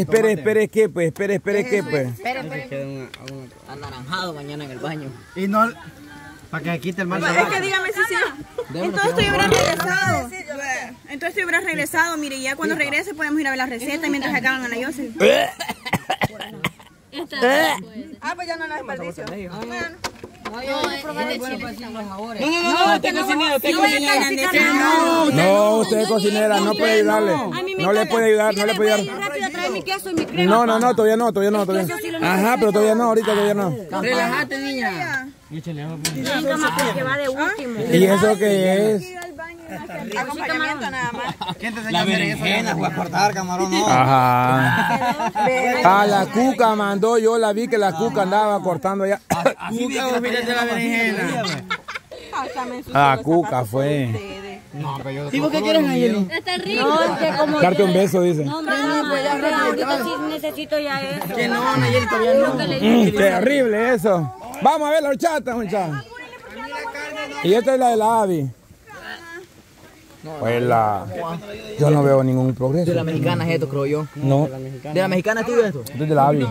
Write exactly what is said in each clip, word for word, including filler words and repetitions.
Espere, espere, ¿qué pues? Espere, espere, ¿qué pues? Espere, espere. Anaranjado mañana en el baño. Y no... Para que quite el mal sabor. Es que dígame si sí. Entonces tú hubieras regresado. Entonces tú hubieras regresado. Mire, ya cuando regrese podemos ir a ver las recetas mientras se acaban Ana Yossi. Ah, pues ya no las desperdicio. Bueno. No, no, usted cocinera, usted cocinera. No, usted cocinera, no puede ayudarle. No le puede ayudar, no le puede ayudar. No, no, no, todavía no, todavía no, todavía no. Ajá, pero todavía no, ahorita todavía no. Relájate, niña. ¿Y eso qué es? Acompañamiento nada más. ¿Quién te enseñó a hacer eso? La cortar, camarón, no. Ajá. A la cuca mandó, yo la vi que la cuca andaba cortando allá. Cuca, vos miraste la berenjena. Ah, cuca fue. No, pero yo... ¿Sí vos qué quieres, Nayeli? Está rico. No, que como... Darte un beso, dice. No, hombre, no, pues ya necesito ya eso. Que no, Nayeli, todavía no. Terrible eso. Vamos a ver la horchata, muchachos. Y esta es la de la Abbi. Pues la... Yo no veo ningún progreso. De la mexicana es esto, creo yo. No. ¿De la mexicana es tuyo esto? Esto es de la Abbi.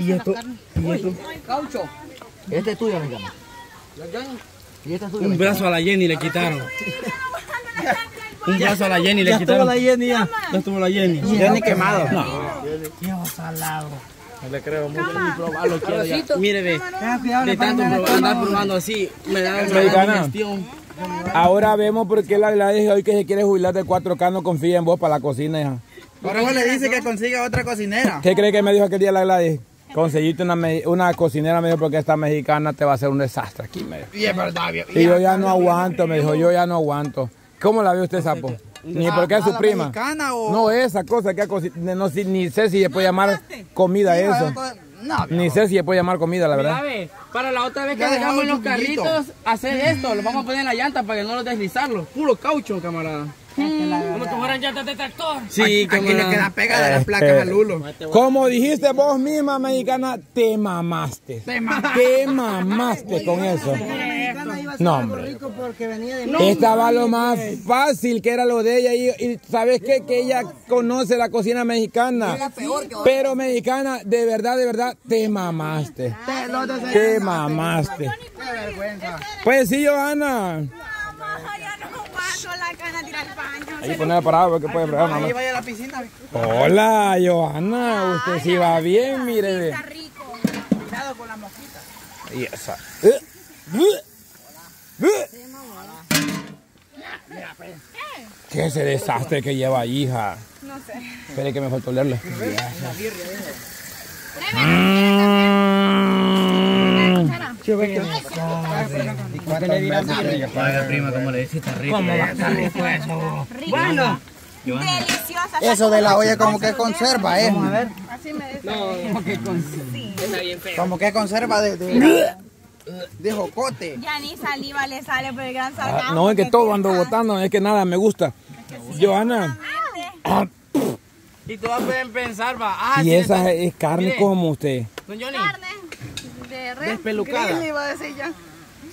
¿Y esto? ¿Y esto? Caucho. Este es tuyo, mexicana. Y este es tuyo. Un brazo a la Jenny le quitaron. Un brazo a la Jenny le quitaron. Ya estuvo la Jenny, ya. Ya estuvo la Jenny. Jenny quemado. No. Dios salado. No le creo mucho. Probarlo, quiero ya. Mire, ve. De tanto andar probando así, me da una digestión. Ahora vemos por qué la Gladis hoy que se quiere jubilar de cuatro K no confía en vos para la cocina, hija. Ahora vos le dice que consiga otra cocinera. ¿Qué cree que me dijo aquel día la Gladis? Conseguiste una, una cocinera, me dijo, porque esta mexicana te va a hacer un desastre aquí, me dijo. Y es verdad, bien. Y yo ya no aguanto, me dijo, yo ya no aguanto. ¿Cómo la vio usted, sapo? Ni porque es su prima. No, esa cosa que ha cocinado, no, ni sé si le puede llamar comida a eso. No, ni sé si le puede llamar comida, la verdad. Mira, para la otra vez que dejamos los carritos, hacer esto, los vamos a poner en la llanta para que no los deslizarlos. Puro caucho, camarada. Como que fueran llantas de tractor. Sí, aquí le queda pega de las placas al lulo. Como dijiste vos misma, mexicana, te mamaste. Te mamaste, te mamaste con eso. No, hombre. Estaba lo más fácil que era lo de ella. Y, y ¿sabes qué? Que ella conoce la cocina mexicana. Pero mexicana, de verdad, de verdad, te mamaste. Te mamaste. Pues sí, Johana. Ahí ponela parada porque puede fregar, mamá. Ahí vaya a la piscina. Hola, Johana. Usted sí va bien, mire. Está rico. Cuidado con la mosquita. Y esa. ¿Qué ese desastre que lleva, hija? No sé. Espere que me faltó leerlo. Bueno, deliciosa. Eso de la olla como que conserva, ¿eh? Vamos a ver. Así me dice. No, como que conserva. Como que conserva de... de jocote. Ya ni saliva le sale por el gran sarcasmo. Ah, no, es que, que todo ando botando, es que nada me gusta. Es que sí, Johana. Ah, y todas pueden pensar, va. Ah, y si esa está... es carne. Mire, como usted. Don Johnny. Carne de res. Despelucada. Gris, iba a decir ya.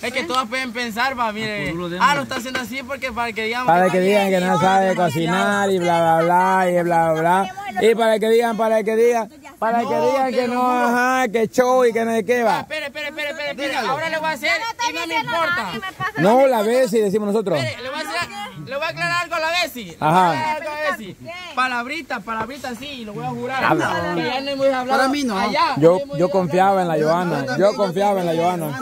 Es que todas pueden pensar, va, mire. Ah, lo está haciendo así porque para que digan... Para que digan que no sabe cocinar y bla, bla, bla, y bla, bla, bla. Y para que digan, para que digan... Para que digan que no, ajá, que show y que no de qué va. Espere, espere, espere, espere, ahora le voy a hacer y no me importa. No, la Bessy decimos nosotros. Le voy a aclarar algo a la Bessy. Ajá. Palabrita, palabrita sí, lo voy a jurar. Ya no hemos hablado. Para mí no. Yo confiaba en la Johana, yo confiaba en la Johana.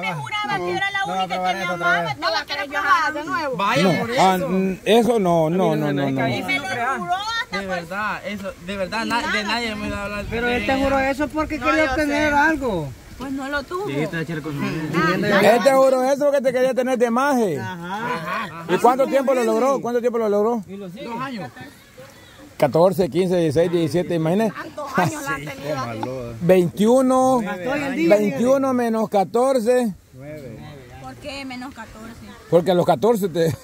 Me juraba que era la única que me amaba, no la quiero probar de nuevo. Vaya por eso. Eso no, no, no, no, no. De verdad, eso, de verdad, na, de nadie me va a hablar. Pero él te juró eso porque no, quería obtener algo. Pues no lo tuvo. Sí, este él te juró eso porque te quería tener de maje. Ajá, ajá. ¿Y cuánto tiempo lo logró? ¿Cuánto tiempo lo logró? ¿Y los dos años? catorce, quince, dieciséis, diecisiete, imagínate. ¿Cuántos años la ha tenido? veintiuno, veintiuno menos catorce. nueve. ¿Por qué menos catorce? Porque a los catorce te... No,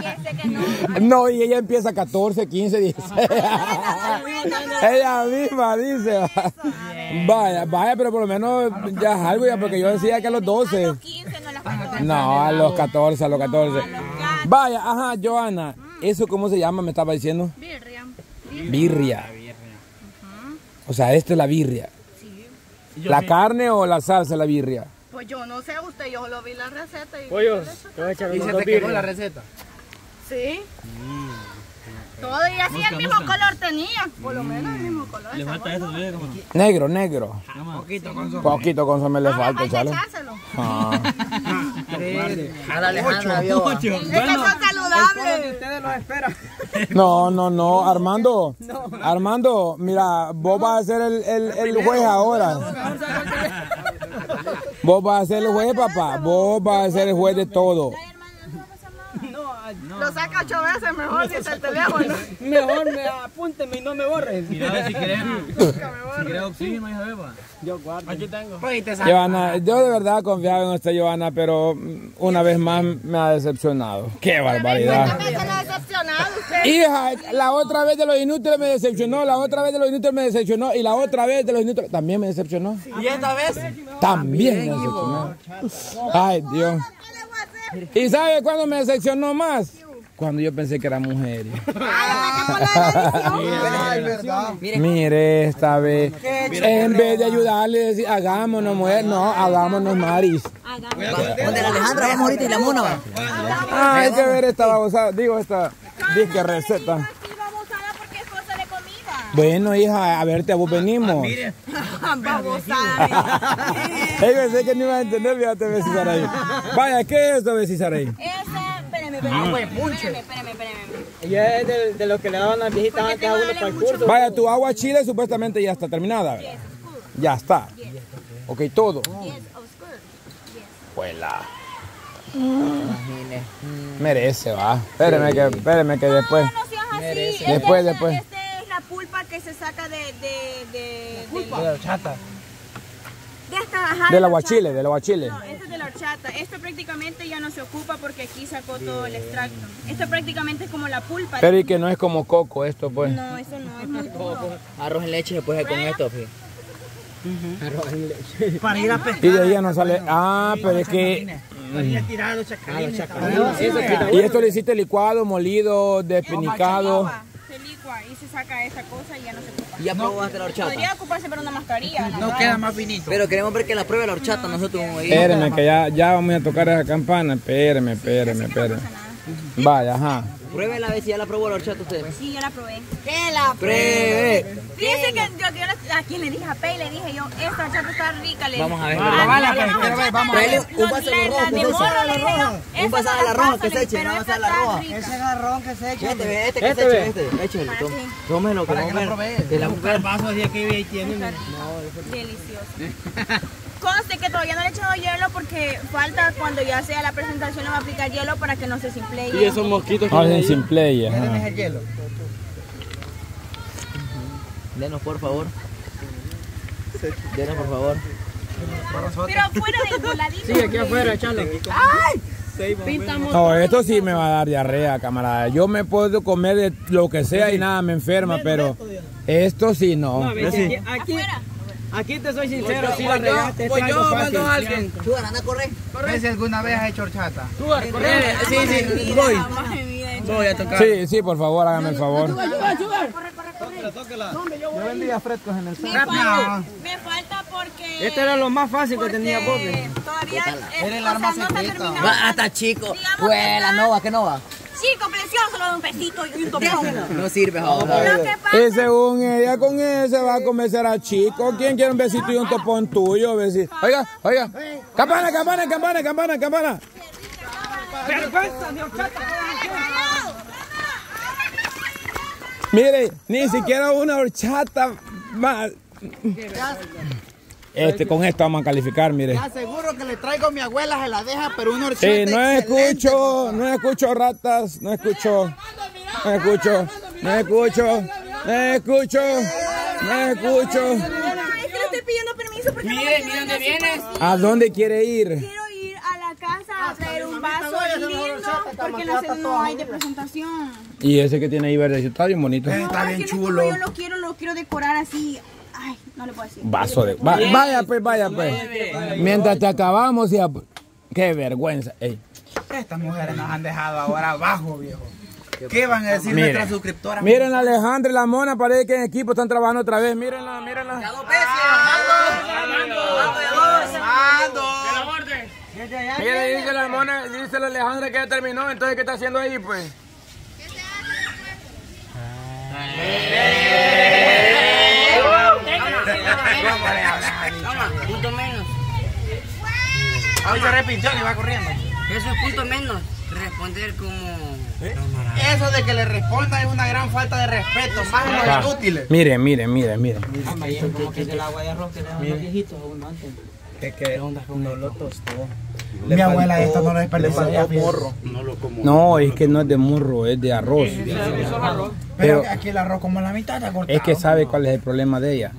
piense que no. No, y ella empieza a catorce, quince, dieciséis. Ella misma dice. Vaya, vaya, pero por lo menos ya es algo ya, porque yo decía que a los doce. A los quince, no a los catorce. No, a los catorce, a los catorce. Vaya, ajá, Johana. ¿Eso cómo se llama, me estaba diciendo? Birria. Birria. O sea, esta es la birria. Sí. ¿La carne o la salsa la birria? Pues yo no sé, usted, yo solo vi la receta. Y pollos, ¿y se te quedó la receta? Sí. Todavía sí el mismo color tenía, por lo menos el mismo color. ¿Le falta eso? Negro, negro. Poquito consomé. Poquito consomé le falta, chale. A la Alejandra, Dios. Es que son saludables. Ustedes los esperan. No, no, no, Armando. Armando, mira, vos vas a ser el, el, el juez ahora. Vos vas a ser el juez, papá. Vos vas a ser el juez de todo. No. Lo saca ocho veces mejor si está el teléfono. Mejor me apúnteme y no me borres. Mira, si querés, si querés oxígeno, hija beba. Yo guardo. Aquí tengo. Johana, yo de verdad confiaba en usted, Johana, pero una vez más me ha decepcionado. ¡Qué barbaridad! ¿Cuántas veces lo ha decepcionado usted? Hija, la otra vez de los inútiles me decepcionó, la otra vez de los inútiles me decepcionó y la otra vez de los inútiles también me decepcionó. ¿Y esta vez? También me decepcionó. Ay, Dios. ¿Y sabe cuándo me decepcionó más? Cuando yo pensé que era mujer. Mire, esta vez, en vez de ayudarle, decir, hagámonos mujer, no, hagámonos maris. Donde la Alejandra vamos ahorita y la mona va. Ah, hay que ver esta babosada, digo esta disque receta. Bueno, hija, a verte, a vos venimos. Babosada. Ey, pensé que no ibas a entender, fíjate, Bessy Saray. Vaya, ¿qué es esto, Bessy Saray? Ese, espérame, espérame, espérame, espérame. Ella es de, de lo que le daban las viejitas antes a uno para el curso. Vaya, tu agua chile supuestamente ya está terminada, ¿verdad? Ya está. Ok, todo. Huela. Merece, va. Espérame que, espérame que después. Después, después. Pulpa que se saca de, de, de, de, de la horchata. De esta, ajá, del aguachile, del aguachile. No, esto es de la horchata. Esto prácticamente ya no se ocupa porque aquí sacó todo el extracto. Esto prácticamente es como la pulpa. Pero y que no es como coco esto, pues. No, eso no es muy coco. Arroz en leche se puede con esto, pues. Uh-huh. Arroz en leche. Para ir a pescar. Y de ahí ya no sale. Ah, pero es que... Y esto lo hiciste licuado, molido, despenicado. Y se saca esa cosa y ya no se ocupa. Ya probaste la horchata. Podría ocuparse para una mascarilla. No, no queda más finito. Pero queremos ver que la pruebe la horchata. No, nosotros vamos a ir. Espérenme, que ya, ya vamos a tocar esa campana. Espérenme, espérenme, espérenme. No vaya, ajá. Pruébela a ver si ya la probó la horchata usted. Sí, yo la probé. ¡Que la pruebe! Fíjense que yo, yo la, a quien le dije a Pey, le dije yo, esta horchata está rica. Le vamos a ver. Vamos a ver. Un vaso de rojo. Un vaso de la roja que se eche. Un vaso de la roja. Ese garrón que se eche. Este, este que se eche. Este, échelo. Tómelo. Para que la probé. Que la busque el vaso así aquí y tiene. Delicioso. Conste que todavía no le he echado hielo porque falta cuando ya sea la presentación le va a aplicar hielo para que no se simpleye. Y esos mosquitos que no se simpleyen. Déjenos el hielo. Denos por favor. Denos por favor. Pero afuera del voladito. Sí, aquí afuera, echalo. ¡Ay! No, esto sí me va a dar diarrea, camarada. Yo me puedo comer de lo que sea y nada me enferma, pero esto sí no. No, aquí, aquí. Aquí te soy sincero, si la regaste, pues yo mando a alguien. Tú, anda, corre. ¿Ves si alguna vez has hecho horchata? Tú, corre. Sí, sí, voy. Voy a tocar. Sí, sí, por favor, hágame el favor. Corre, corre, corre. Tócala, yo vendía frescos en el centro. Me falta porque... Este era lo más fácil que tenía Bobby. Todavía el arma secreta. Hasta chico. Pues la nova, ¿qué nova? Chico, precioso, solo de un pesito y un tomón. No sirve, joder. Y según ella, con él se va a convencer a chico. ¿Quién quiere un besito y un topón tuyo? Besito. Oiga, oiga. Campana, campana, campana, campana, campana. ¡Vergüenza, mi horchata! Mire, ni siquiera una horchata más. Este, con esto vamos a calificar, mire. Te aseguro que le traigo a mi abuela, se la deja, pero un horchata. Sí, no escucho, no escucho ratas, no escucho, no escucho, no escucho, no escucho, no escucho. Es que le estoy pidiendo permiso porque no me quiero ir. Mire, mire dónde vienes. ¿A dónde quiere ir? Quiero ir a la casa a traer un vaso lindo porque no hay de presentación. Y ese que tiene ahí verde, está bien bonito. Está bien chulo. Yo lo quiero, lo quiero decorar así. Ay, no le puedo decir. Vaso de... Va, vaya pues, vaya pues. Mientras te acabamos y... Qué vergüenza. Ey. Estas mujeres nos han dejado ahora abajo, viejo. ¿Qué van a decir miren, nuestras suscriptoras? Miren, Alejandra y la Mona, parece que en equipo están trabajando otra vez. Mírenla, mírenla. ¡Ya lo pese, Armando! ¡Armando! ¡Armando! Mira, dice la Mona, dice la Alejandra que ya terminó, entonces ¿qué está haciendo ahí, pues? ¿Qué se hace? Toma, punto menos. Ahora se repinchó y va corriendo. Eso es punto menos. Responder como... ¿Eh? Eso de que le responda es una gran falta de respeto, más de los inútiles. Miren, miren, miren, miren. Como que el agua de arroz que le dan los viejitos a uno antes. Es que no lo tostó. Le Mi abuela faltó, esta no lo desperdició. Le faltó morro. No, lo como, no, es que no es de morro, es de arroz. Es de arroz. Es arroz. Pero, Pero aquí el arroz como la mitad está cortado. Es que sabe cuál es el problema de ella.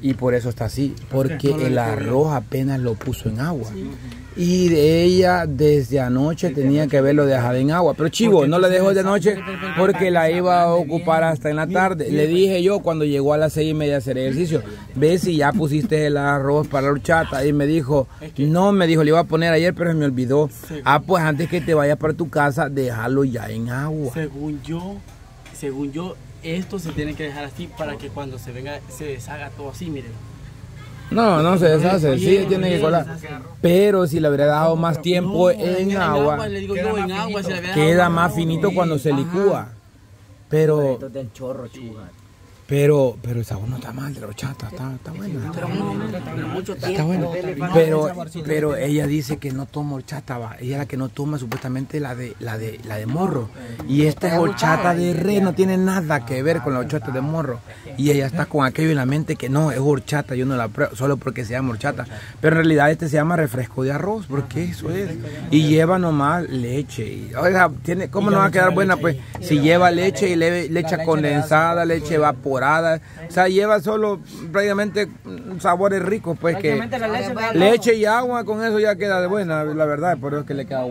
Y por eso está así. Porque no el arroz corrió. Apenas lo puso en agua. Sí. Y de ella desde anoche sí, tenía que verlo dejado en agua. Pero chivo, no la dejó de noche porque la iba a ocupar hasta en la tarde. Le dije yo cuando llegó a las seis y media a hacer ejercicio, ve si ya pusiste el arroz para la horchata. Y me dijo, no, me dijo, le iba a poner ayer, pero se me olvidó. Ah, pues antes que te vayas para tu casa, déjalo ya en agua. Según yo, según yo, esto se tiene que dejar así para que cuando se venga, se deshaga todo así, miren. No, no se deshace, sí, sí tiene que colar. Pero si le hubiera dado más tiempo no, en, en agua, agua, le digo, queda, no, en agua si le queda agua, más finito no, cuando eh, se ajá. licúa. Pero, sí. pero, pero el sabor no está mal de la horchata, está, está bueno. Pero no, no, no, mucho está tiempo, bueno. Pero, pero ella dice que no toma horchata, va. Ella la que no toma supuestamente la de, la de, la de morro. Y esta es horchata de res, no tiene nada que ver con la horchata de morro. Y ella está con aquello en la mente que no, es horchata, yo no la pruebo, solo porque se llama horchata. Pero en realidad este se llama refresco de arroz, porque eso es. Y lleva nomás leche. Y, oiga, tiene, ¿cómo no va a quedar buena? Pues si lleva leche y le, leche condensada, leche evaporada. O sea, lleva solo prácticamente sabores ricos, pues que leche y agua, con eso ya queda de buena, la verdad, por eso es que le queda buena.